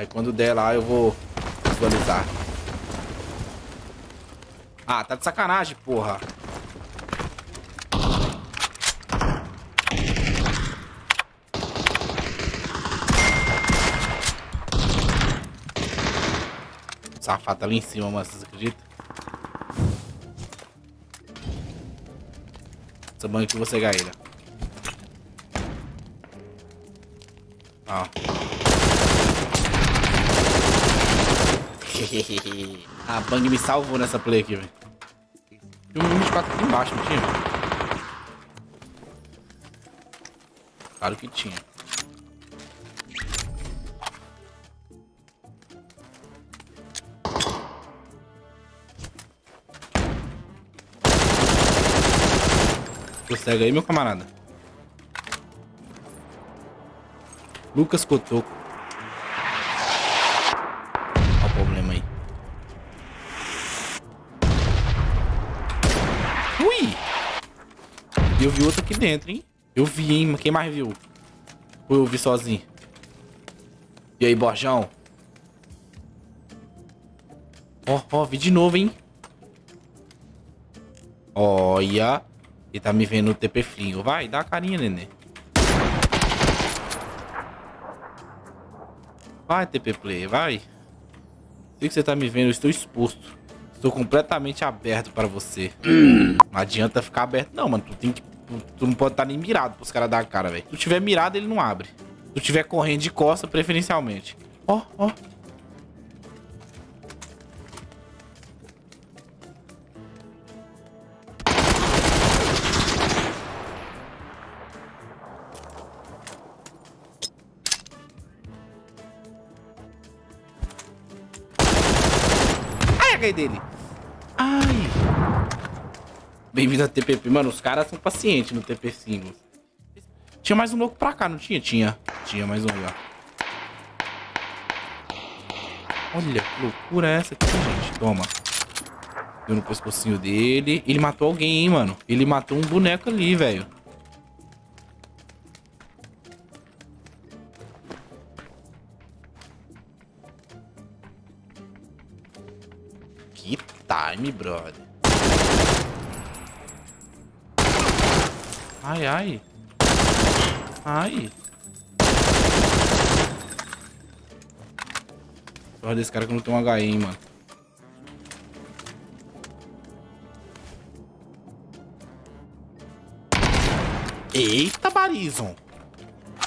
Aí quando der lá eu vou visualizar. Ah, tá de sacanagem, porra. Safado, tá ali em cima, mano, vocês acreditam? Essa banca que você ganha. Ó. A bang me salvou nessa play aqui, velho. Tinha um 24 aqui embaixo, não tinha? Claro que tinha. Consegue aí, meu camarada? Lucas Cotoco. Olha o problema aí. Ui! Eu vi outro aqui dentro, hein? Eu vi, hein? Quem mais viu? Ou eu vi sozinho? E aí, Borjão? Ó, ó, vi de novo, hein? Olha... Ele tá me vendo no TP Flinho. Vai, dá a carinha, nenê. Vai, TP Play, vai. Sei que você tá me vendo, eu estou exposto. Estou completamente aberto pra você. Não adianta ficar aberto, não, mano. Tu tem que... Tu não pode estar nem mirado pros caras dar a cara, velho. Se tu tiver mirado, ele não abre. Se tu tiver correndo de costa, preferencialmente. Ó, ó. Dele. Ai. Bem-vindo a TPP. Mano, os caras são pacientes no TP Singles. Tinha mais um louco pra cá, não tinha? Tinha. Tinha mais um lá. Olha, que loucura é essa aqui, gente. Toma. Deu no pescocinho dele. Ele matou alguém, hein, mano. Ele matou um boneco ali, velho. Que time, brother. Ai, ai. Ai. Olha desse cara que não tem um HE, hein, mano. Eita, Barizon.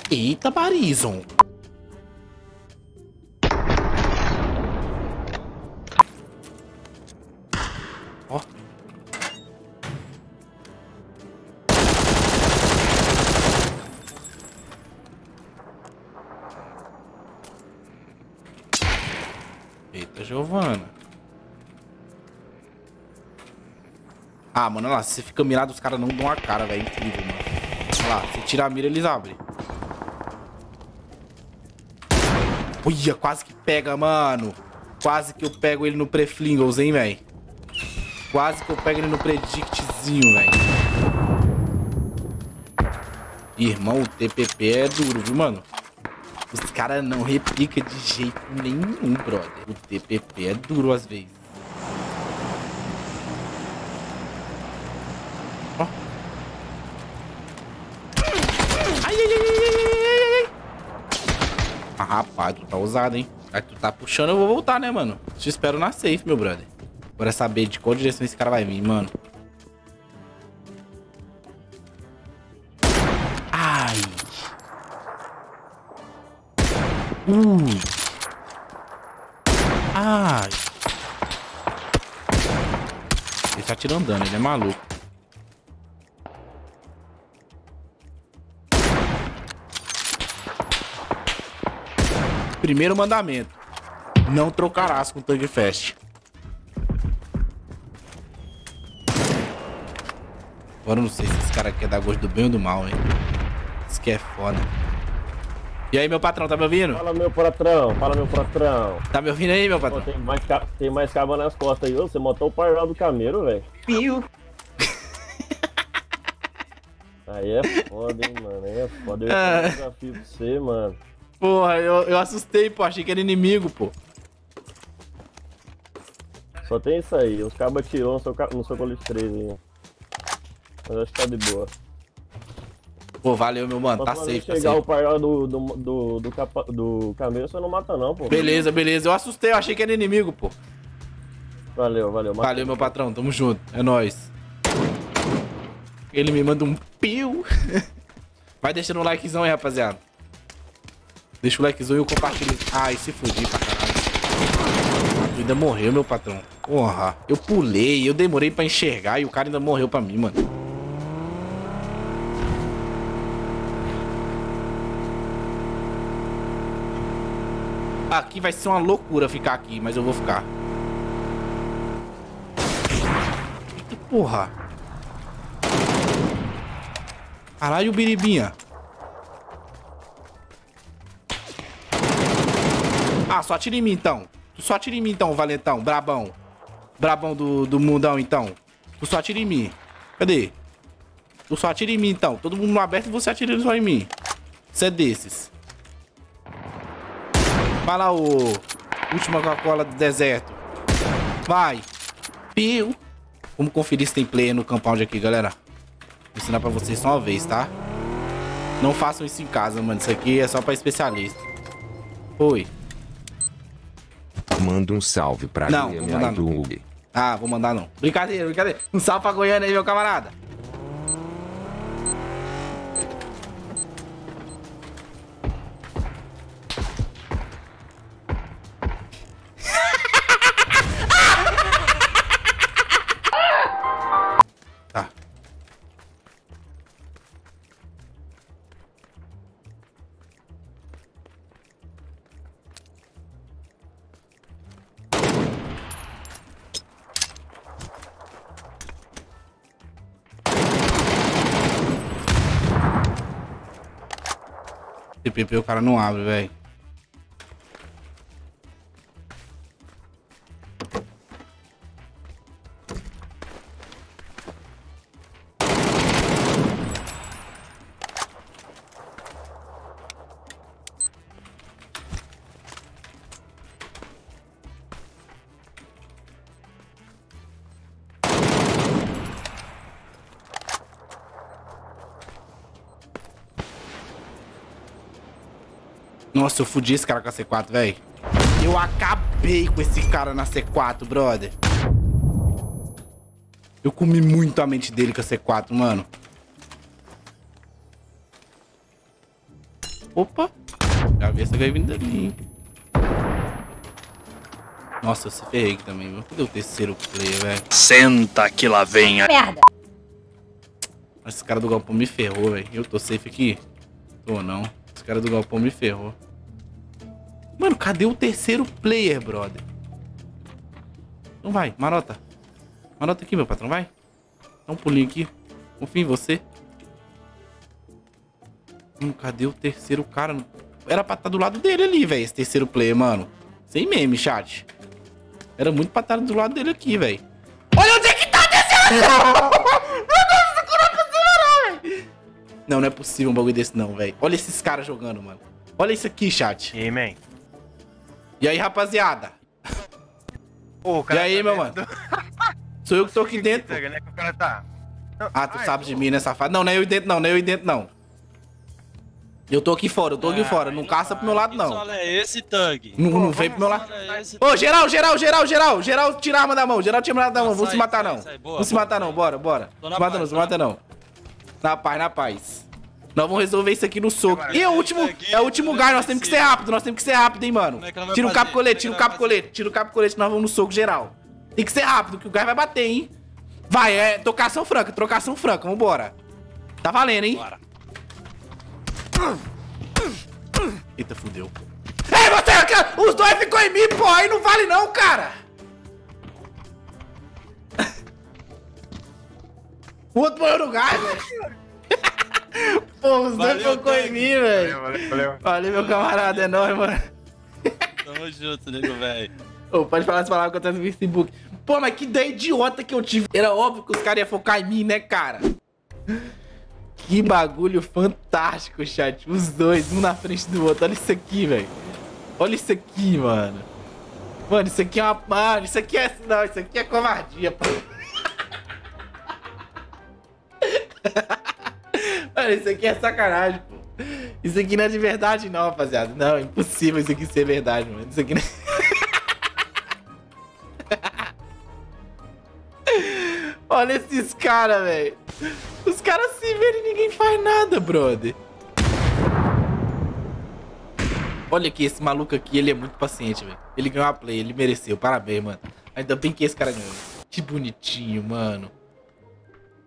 Eita, Barizon. Ó. Eita, Giovana. Ah, mano, olha lá. Se você fica mirado, os caras não dão a cara, velho. Incrível, mano. Olha lá. Se tirar a mira, eles abrem. Olha, quase que pega, mano. Quase que eu pego ele no pré-flingles, hein, velho. Quase que eu pego ele no predictzinho, velho. Irmão, o TPP é duro, viu, mano? Os caras não replicam de jeito nenhum, brother. O TPP é duro às vezes. Ó. Ai, ai, ai, ai, ai, ai. Ah, rapaz, tu tá ousado, hein? Aí tu tá puxando, eu vou voltar, né, mano? Te espero na safe, meu brother. Bora saber de qual direção esse cara vai vir, mano. Ai. Ai. Ele tá tirando dano, ele é maluco. Primeiro mandamento. Não trocarás com o ThugFaasT. Agora eu não sei se esse cara quer dar gosto do bem ou do mal, hein? Isso que é foda. E aí, meu patrão, tá me ouvindo? Fala, meu patrão. Fala, meu patrão. Tá me ouvindo aí, meu patrão? Pô, tem mais caba nas costas aí. Ô, você montou o parral do Camelo, velho. Pio. Aí é foda, hein, mano. Aí é foda. Eu tenho um desafio pra você, mano. Porra, eu assustei, pô. Achei que era inimigo, pô. Só tem isso aí. Os cabos atirou no seu colete 3 aí. Mas acho que tá de boa. Pô, valeu, meu mano. Tá safe, tá safe. Se chegar o paiol do caminho, você não mata não, pô. Beleza, beleza. Eu assustei, eu achei que era inimigo, pô. Valeu, valeu. Mata. Valeu, meu patrão. Tamo junto. É nóis. Ele me manda um piu. Vai deixando o likezão aí, rapaziada. Deixa o likezão e eu compartilho. Ai, se fudi pra caralho. Ainda morreu, meu patrão. Porra. Eu pulei, eu demorei pra enxergar e o cara ainda morreu pra mim, mano. Aqui vai ser uma loucura ficar aqui, mas eu vou ficar. Eita porra. Caralho, biribinha. Ah, só atira em mim então. Tu só atira em mim então, valentão, brabão. Brabão do mundão então. Tu só atira em mim. Cadê? Tu só atira em mim então. Todo mundo no aberto e você atira só em mim. Você é desses. Vai lá, ô. Última Coca-Cola do deserto. Vai. Piu. Vamos conferir se tem player no compound aqui, galera. Vou ensinar pra vocês só uma vez, tá? Não façam isso em casa, mano. Isso aqui é só pra especialista. Oi. Manda um salve pra Goiânia do Hugo. Ah, vou mandar não. Brincadeira, brincadeira. Um salve pra Goiânia aí, meu camarada. TPP o cara não abre, velho. Nossa, eu fudi esse cara com a C4, velho. Eu acabei com esse cara na C4, brother. Eu comi muito a mente dele com a C4, mano. Opa. Já vi essa vindo dali, hein. Nossa, eu se ferrei aqui também, viu? Cadê o terceiro player, velho? Senta que lá vem a... merda. Esse cara do Galpão me ferrou, velho. Eu tô safe aqui? Tô não. Esse cara do Galpão me ferrou. Mano, cadê o terceiro player, brother? Não vai, marota. Marota aqui, meu patrão, vai. Dá um pulinho aqui. Confio em você. Mano, cadê o terceiro cara? Era pra estar do lado dele ali, velho, esse terceiro player, mano. Sem meme, chat. Era muito pra estar do lado dele aqui, velho. Olha onde é que tá o terceiro! Não, não é possível um bagulho desse não, velho. Olha esses caras jogando, mano. Olha isso aqui, chat. E aí, man? E aí, rapaziada? Oh, cara, e aí, tá meu mano? Sou eu que tô aqui dentro. Né? O cara tá... Ah, tu sabe de mim, né, safado? Não, não é eu dentro, não. Não é eu dentro, não. Eu tô aqui fora, eu tô aqui fora. Não caça pro meu lado, não. Que solo é esse, Thug? Não vem pro meu lado. Ô, geral. Geral, tira a arma da mão. Geral, tira a arma da mão. Vamos se matar, não. Vamos se matar, não. Bora, bora. Se mata, não. Na paz, na paz. Nós vamos resolver isso aqui no soco. Cara, e é o último, aqui, é o último lugar, nós temos que ser rápido, hein, mano. Tira o capo-colete, tira o capo-colete, nós vamos no soco geral. Tem que ser rápido, que o cara vai bater, hein. Vai, é trocação franca, vambora. Tá valendo, hein. Bora. Eita, fudeu. Ei, você, os dois ficou em mim, pô, aí não vale não, cara. O outro morreu no gás, velho. Pô, os dois focou em mim, velho. Valeu, meu camarada, é nóis, mano. Tamo junto, nego, velho. Ô, pode falar essa palavra que eu tava no Facebook. Pô, mas que ideia idiota que eu tive. Era óbvio que os caras iam focar em mim, né, cara? Que bagulho fantástico, chat. Os dois, um na frente do outro. Olha isso aqui, velho. Olha isso aqui, mano. Mano, isso aqui é uma... Mano, isso aqui é... Não, isso aqui é covardia, pô. Mano, isso aqui é sacanagem, pô. Isso aqui não é de verdade, não, rapaziada. Não, é impossível isso aqui ser verdade, mano. Isso aqui não... Olha esses caras, velho. Os caras se verem e ninguém faz nada, brother. Olha aqui, esse maluco aqui, ele é muito paciente, velho. Ele ganhou a play, ele mereceu. Parabéns, mano. Ainda bem que esse cara ganhou. Que bonitinho, mano.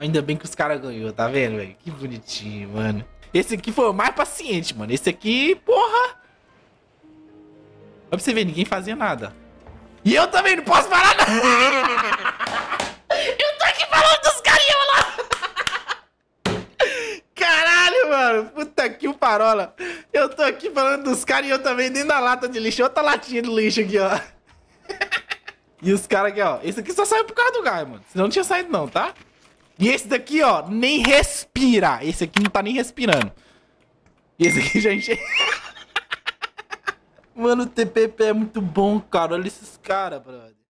Ainda bem que os caras ganhou, tá vendo, velho? Que bonitinho, mano. Esse aqui foi o mais paciente, mano. Esse aqui, porra. Olha pra você ver, ninguém fazia nada. E eu também não posso falar nada. Eu tô aqui falando dos carinha lá. Caralho, mano. Puta que o parola. Eu tô aqui falando dos caras e eu também dentro da lata de lixo. Outra latinha de lixo aqui, ó. E os caras aqui, ó. Esse aqui só saiu por causa do gás, mano. Senão não tinha saído não, tá? E esse daqui, ó, nem respira. Esse aqui não tá nem respirando. E esse aqui já enche... Mano, o TPP é muito bom, cara. Olha esses caras, brother.